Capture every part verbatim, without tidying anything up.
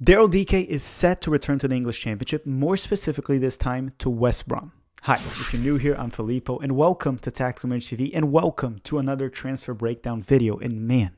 Daryl Dike is set to return to the English Championship, more specifically this time to West Brom. Hi, if you're new here, I'm Filippo, and welcome to Tactical Manager T V, and welcome to another transfer breakdown video. And man,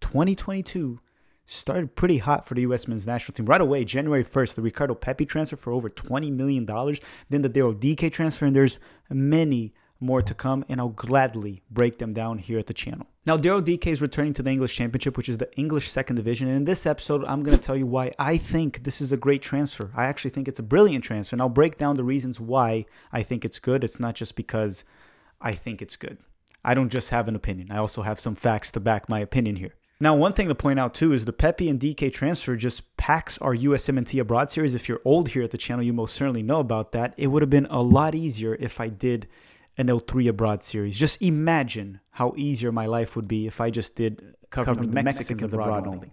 twenty twenty-two started pretty hot for the U S men's national team. Right away, January first, the Ricardo Pepi transfer for over twenty million dollars, then the Daryl Dike transfer, and there's many more to come, and I'll gladly break them down here at the channel. Now, Daryl Dike is returning to the English Championship, which is the English second division, and in this episode, I'm going to tell you why I think this is a great transfer. I actually think it's a brilliant transfer, and I'll break down the reasons why I think it's good. It's not just because I think it's good. I don't just have an opinion. I also have some facts to back my opinion here. Now, one thing to point out too is the Pepi and D K transfer just packs our U S M N T Abroad series. If you're old here at the channel, you most certainly know about that. It would have been a lot easier if I did an L three abroad series. Just imagine how easier my life would be if I just did cover Mexicans, Mexicans abroad only.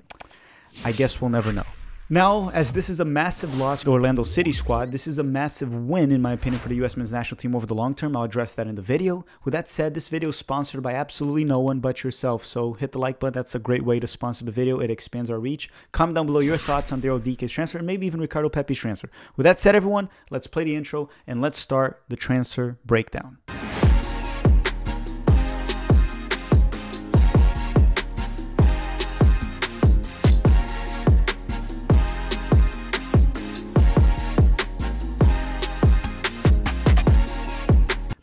I guess we'll never know. Now, as this is a massive loss to the Orlando City squad, this is a massive win, in my opinion, for the U S men's national team over the long term. I'll address that in the video. With that said, this video is sponsored by absolutely no one but yourself, so hit the like button. That's a great way to sponsor the video. It expands our reach. Comment down below your thoughts on Daryl Dike's transfer, and maybe even Ricardo Pepi's transfer. With that said, everyone, let's play the intro, and let's start the transfer breakdown.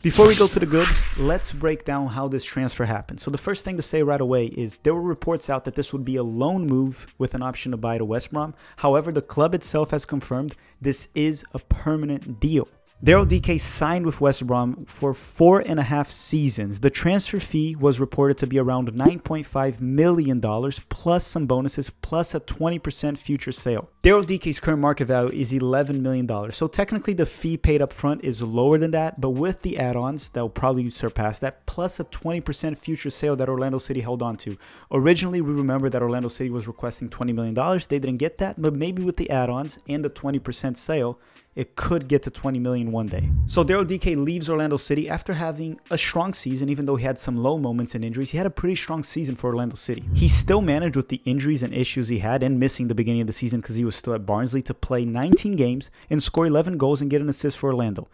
Before we go to the good, let's break down how this transfer happened. So the first thing to say right away is there were reports out that this would be a loan move with an option to buy to West Brom. However, the club itself has confirmed this is a permanent deal. Daryl Dike signed with West Brom for four and a half seasons. The transfer fee was reported to be around nine point five million dollars plus some bonuses plus a twenty percent future sale. Daryl Dike's current market value is eleven million dollars. So technically the fee paid up front is lower than that, but with the add-ons, they'll probably surpass that plus a twenty percent future sale that Orlando City held on to. Originally, we remember that Orlando City was requesting twenty million dollars. They didn't get that, but maybe with the add-ons and the twenty percent sale, it could get to twenty million dollars one day. So Daryl Dike leaves Orlando City after having a strong season. Even though he had some low moments and injuries, he had a pretty strong season for Orlando City. He still managed, with the injuries and issues he had and missing the beginning of the season because he was still at Barnsley, to play nineteen games and score eleven goals and get an assist for Orlando.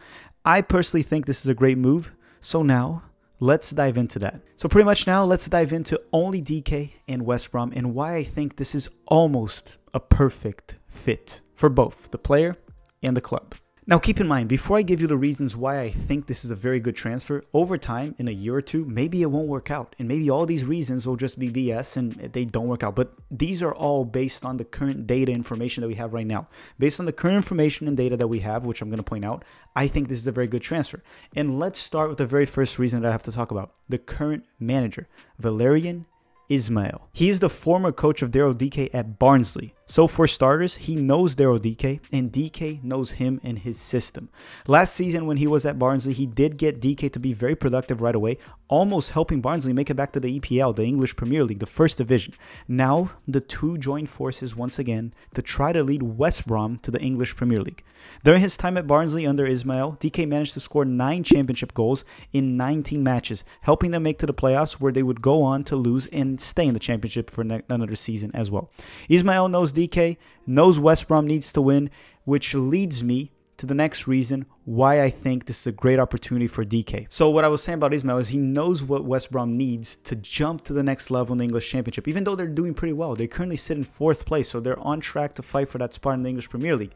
I personally think this is a great move. So now let's dive into that. So pretty much now let's dive into only Dike and West Brom and why I think this is almost a perfect fit for both the player and the club. Now keep in mind, before I give you the reasons why I think this is a very good transfer, over time, in a year or two, maybe it won't work out. And maybe all these reasons will just be B S and they don't work out. But these are all based on the current data information that we have right now. Based on the current information and data that we have, which I'm going to point out, I think this is a very good transfer. And let's start with the very first reason that I have to talk about. The current manager, Valérien Ismaël. He is the former coach of Daryl Dike at Barnsley. So for starters, he knows Daryl Dike and Dike knows him and his system. Last season when he was at Barnsley, he did get Dike to be very productive right away, almost helping Barnsley make it back to the E P L, the English Premier League, the first division. Now the two join forces once again to try to lead West Brom to the English Premier League. During his time at Barnsley under Ismaël, Dike managed to score nine championship goals in nineteen matches, helping them make to the playoffs where they would go on to lose and stay in the championship for another season as well. Ismaël knows Dike, knows West Brom needs to win, which leads me to the next reason why I think this is a great opportunity for Dike. So what I was saying about Ismaël is he knows what West Brom needs to jump to the next level in the English Championship, even though they're doing pretty well. They currently sit in fourth place, so they're on track to fight for that spot in the English Premier League.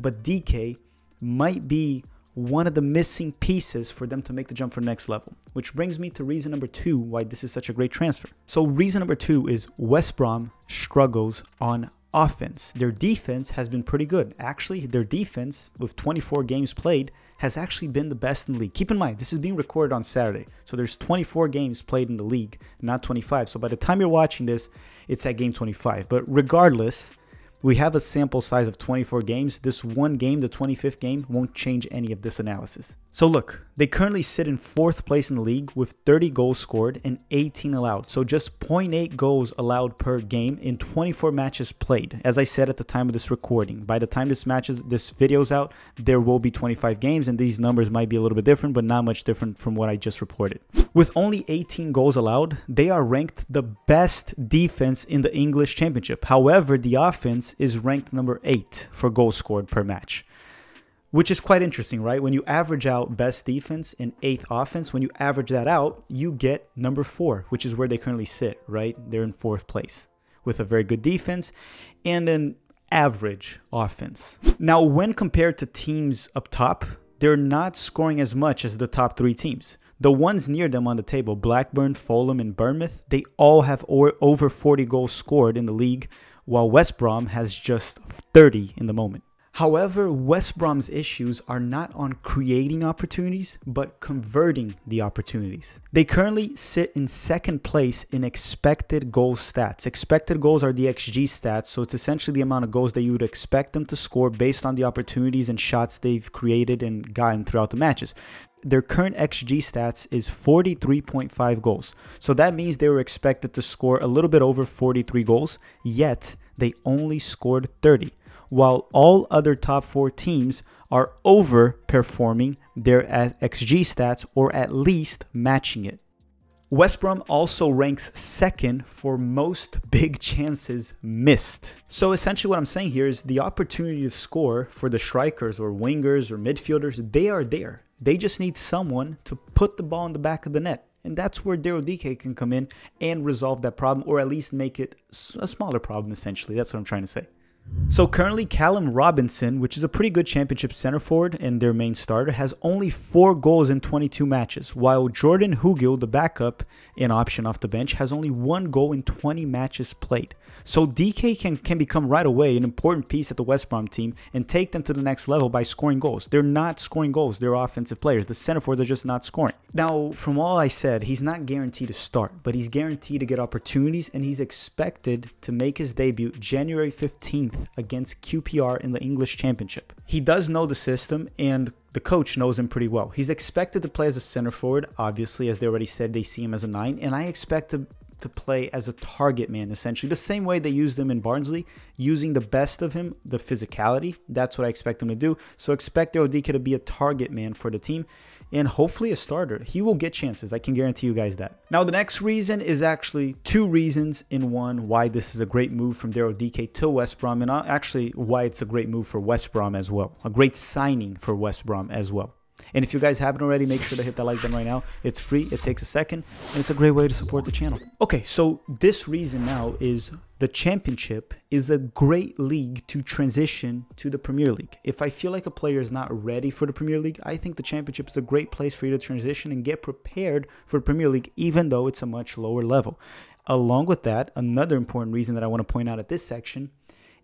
But Dike might be one of the missing pieces for them to make the jump for the next level, which brings me to reason number two why this is such a great transfer. So reason number two is West Brom struggles on offense. Their defense has been pretty good. Actually, their defense, with twenty-four games played, has actually been the best in the league. Keep in mind, this is being recorded on Saturday. So there's twenty-four games played in the league, not twenty-five. So by the time you're watching this, it's at game twenty-five. But regardless, we have a sample size of twenty-four games. This one game, the twenty-fifth game, won't change any of this analysis. So look, they currently sit in fourth place in the league with thirty goals scored and eighteen allowed. So just zero point eight goals allowed per game in twenty-four matches played. As I said at the time of this recording, by the time this matches, this video's out, there will be twenty-five games and these numbers might be a little bit different, but not much different from what I just reported. With only eighteen goals allowed, they are ranked the best defense in the English Championship. However, the offense is ranked number eight for goals scored per match. Which is quite interesting, right? When you average out best defense and eighth offense, when you average that out, you get number four, which is where they currently sit, right? They're in fourth place with a very good defense and an average offense. Now, when compared to teams up top, they're not scoring as much as the top three teams. The ones near them on the table, Blackburn, Fulham, and Bournemouth, they all have over forty goals scored in the league, while West Brom has just thirty in the moment. However, West Brom's issues are not on creating opportunities, but converting the opportunities. They currently sit in second place in expected goal stats. Expected goals are the X G stats, so it's essentially the amount of goals that you would expect them to score based on the opportunities and shots they've created and gotten throughout the matches. Their current X G stats is forty-three point five goals. So that means they were expected to score a little bit over forty-three goals, yet they only scored thirty. While all other top four teams are overperforming their X G stats or at least matching it. West Brom also ranks second for most big chances missed. So essentially what I'm saying here is the opportunity to score for the strikers or wingers or midfielders, they are there. They just need someone to put the ball in the back of the net. And that's where Daryl Dike can come in and resolve that problem or at least make it a smaller problem essentially. That's what I'm trying to say. So currently Callum Robinson, which is a pretty good Championship center forward and their main starter, has only four goals in twenty-two matches, while Jordan Hugill, the backup and option off the bench, has only one goal in twenty matches played. So D K can, can become right away an important piece at the West Brom team and take them to the next level by scoring goals. They're not scoring goals, they're offensive players. The center forwards are just not scoring. Now, from all I said, he's not guaranteed to start, but he's guaranteed to get opportunities and he's expected to make his debut January fifteenth against Q P R in the English Championship. He does know the system and the coach knows him pretty well. He's expected to play as a center forward, obviously, as they already said, they see him as a nine, and I expect him to play as a target man, essentially. The same way they used him in Barnsley, using the best of him, the physicality, that's what I expect him to do. So expect Daryl Dike to be a target man for the team and hopefully a starter. He will get chances, I can guarantee you guys that. Now the next reason is actually two reasons in one why this is a great move from Daryl Dike to West Brom and actually why it's a great move for West Brom as well. A great signing for West Brom as well. And if you guys haven't already, make sure to hit that like button right now. It's free, it takes a second, and it's a great way to support the channel. Okay, so this reason now is the Championship is a great league to transition to the Premier League. If I feel like a player is not ready for the Premier League, I think the Championship is a great place for you to transition and get prepared for the Premier League, even though it's a much lower level. Along with that, another important reason that I want to point out at this section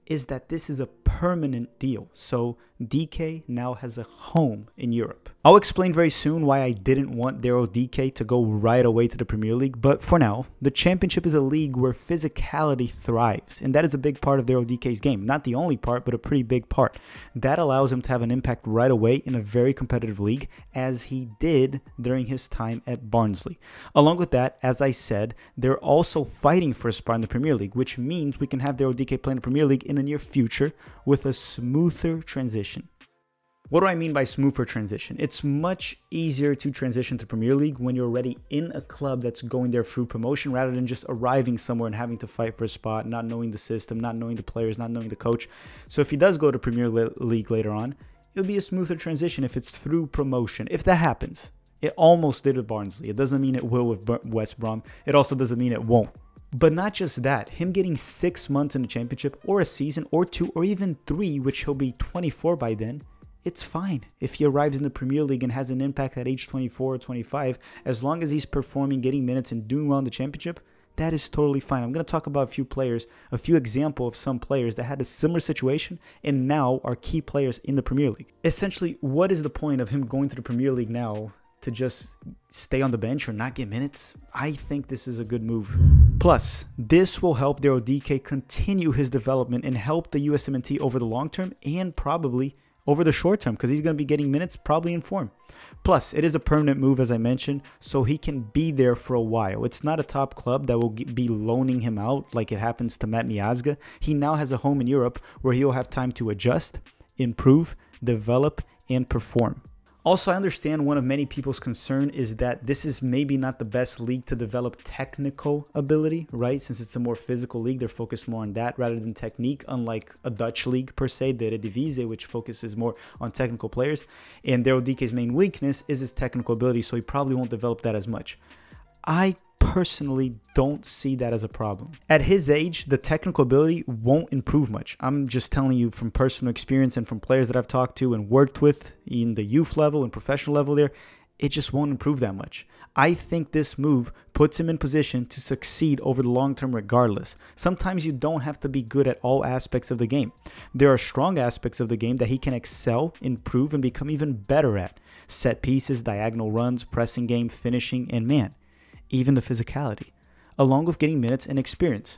is that this is a permanent deal. So D K now has a home in Europe. I'll explain very soon why I didn't want Daryl Dike to go right away to the Premier League, but for now, the Championship is a league where physicality thrives, and that is a big part of Daryl Dike's game. Not the only part, but a pretty big part. That allows him to have an impact right away in a very competitive league, as he did during his time at Barnsley. Along with that, as I said, they're also fighting for a spot in the Premier League, which means we can have Daryl Dike play in the Premier League in the near future with a smoother transition. What do I mean by smoother transition? It's much easier to transition to Premier League when you're already in a club that's going there through promotion rather than just arriving somewhere and having to fight for a spot, not knowing the system, not knowing the players, not knowing the coach. So if he does go to Premier League later on, it'll be a smoother transition if it's through promotion, if that happens. It almost did with Barnsley. It doesn't mean it will with West Brom. It also doesn't mean it won't. But not just that, him getting six months in the Championship or a season or two or even three, which he'll be twenty-four by then, it's fine if he arrives in the Premier League and has an impact at age twenty-four or twenty-five, as long as he's performing, getting minutes and doing well in the Championship, that is totally fine. I'm going to talk about a few players, a few examples of some players that had a similar situation and now are key players in the Premier League. Essentially, what is the point of him going to the Premier League now to just stay on the bench or not get minutes? I think this is a good move. Plus, this will help Daryl Dike continue his development and help the U S M N T over the long term and probably over the short term, because he's going to be getting minutes probably in form. Plus, it is a permanent move, as I mentioned, so he can be there for a while. It's not a top club that will be loaning him out like it happens to Matt Miazga. He now has a home in Europe where he'll have time to adjust, improve, develop, and perform. Also, I understand one of many people's concern is that this is maybe not the best league to develop technical ability, right? Since it's a more physical league, they're focused more on that rather than technique, unlike a Dutch league per se, the Eredivisie, which focuses more on technical players. And Daryl Dike's main weakness is his technical ability, so he probably won't develop that as much. I personally don't see that as a problem. At his age, the technical ability won't improve much. I'm just telling you from personal experience and from players that I've talked to and worked with in the youth level and professional level there, it just won't improve that much. I think this move puts him in position to succeed over the long term regardless. Sometimes you don't have to be good at all aspects of the game. There are strong aspects of the game that he can excel, improve, and become even better at. Set pieces, diagonal runs, pressing game, finishing, and man, even the physicality, along with getting minutes and experience.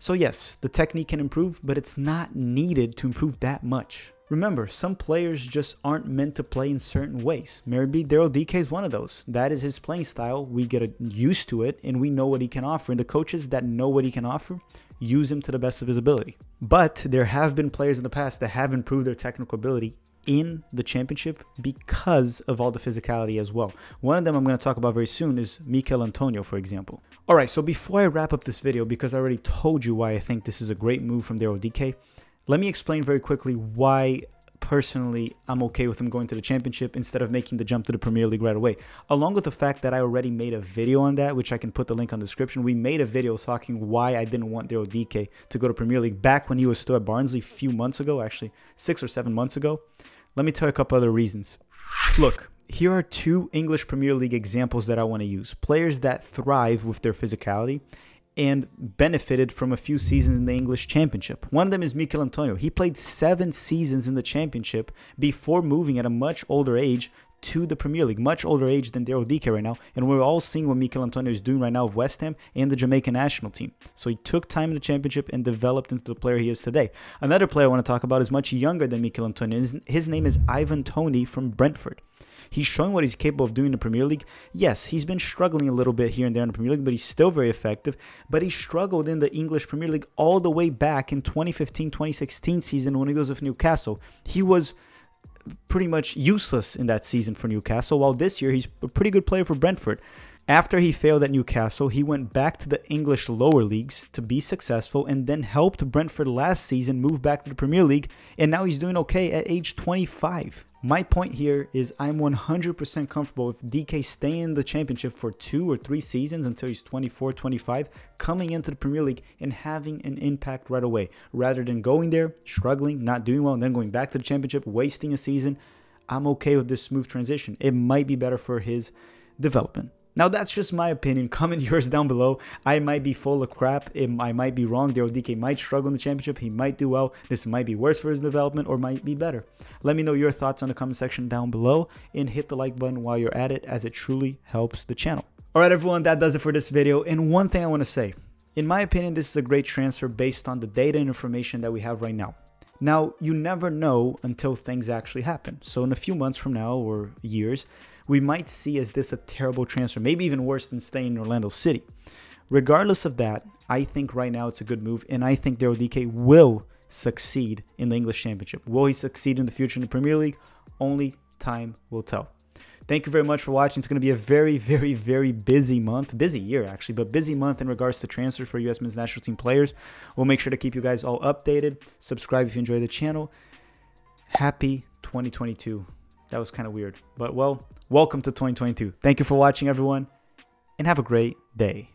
So yes, the technique can improve, but it's not needed to improve that much. Remember, some players just aren't meant to play in certain ways. Maybe Daryl Dike is one of those. That is his playing style. We get used to it and we know what he can offer. And the coaches that know what he can offer use him to the best of his ability. But there have been players in the past that have improved their technical ability in the Championship because of all the physicality as well. One of them I'm going to talk about very soon is Michail Antonio, for example. All right, so before I wrap up this video, because I already told you why I think this is a great move from Daryl Dike, let me explain very quickly why personally I'm okay with him going to the Championship instead of making the jump to the Premier League right away, along with the fact that I already made a video on that, which I can put the link on the description. We made a video talking why I didn't want Daryl Dike to go to Premier League back when he was still at Barnsley a few months ago, actually six or seven months ago. Let me tell you a couple other reasons. Look, here are two English Premier League examples that I want to use. Players that thrive with their physicality and benefited from a few seasons in the English Championship. One of them is Michail Antonio. He played seven seasons in the Championship before moving at a much older age to the Premier League, much older age than Daryl Dike right now. And we're all seeing what Michail Antonio is doing right now with West Ham and the Jamaica national team. So he took time in the Championship and developed into the player he is today. Another player I want to talk about is much younger than Michail Antonio. His, his name is Ivan Toney from Brentford. He's showing what he's capable of doing in the Premier League. Yes, he's been struggling a little bit here and there in the Premier League, but he's still very effective. But he struggled in the English Premier League all the way back in twenty fifteen twenty sixteen season when he was with Newcastle. He was pretty much useless in that season for Newcastle, while this year he's a pretty good player for Brentford. After he failed at Newcastle, he went back to the English lower leagues to be successful and then helped Brentford last season move back to the Premier League, and now he's doing okay at age twenty-five. My point here is I'm one hundred percent comfortable with Dike staying in the Championship for two or three seasons until he's twenty-four, twenty-five, coming into the Premier League and having an impact right away, rather than going there, struggling, not doing well, and then going back to the Championship, wasting a season. I'm okay with this smooth transition. It might be better for his development. Now, that's just my opinion. Comment yours down below. I might be full of crap. I might be wrong. Daryl Dike might struggle in the Championship. He might do well. This might be worse for his development or might be better. Let me know your thoughts on the comment section down below and hit the like button while you're at it, as it truly helps the channel. All right, everyone, that does it for this video. And one thing I want to say, in my opinion, this is a great transfer based on the data and information that we have right now. Now, you never know until things actually happen. So in a few months from now or years, we might see as this a terrible transfer, maybe even worse than staying in Orlando City. Regardless of that, I think right now it's a good move, and I think Daryl Dike will succeed in the English Championship. Will he succeed in the future in the Premier League? Only time will tell. Thank you very much for watching. It's going to be a very, very, very busy month. Busy year, actually, but busy month in regards to transfers for U S men's national team players. We'll make sure to keep you guys all updated. Subscribe if you enjoy the channel. Happy twenty twenty-two. That was kind of weird, but well, welcome to twenty twenty-two. Thank you for watching, everyone, and have a great day.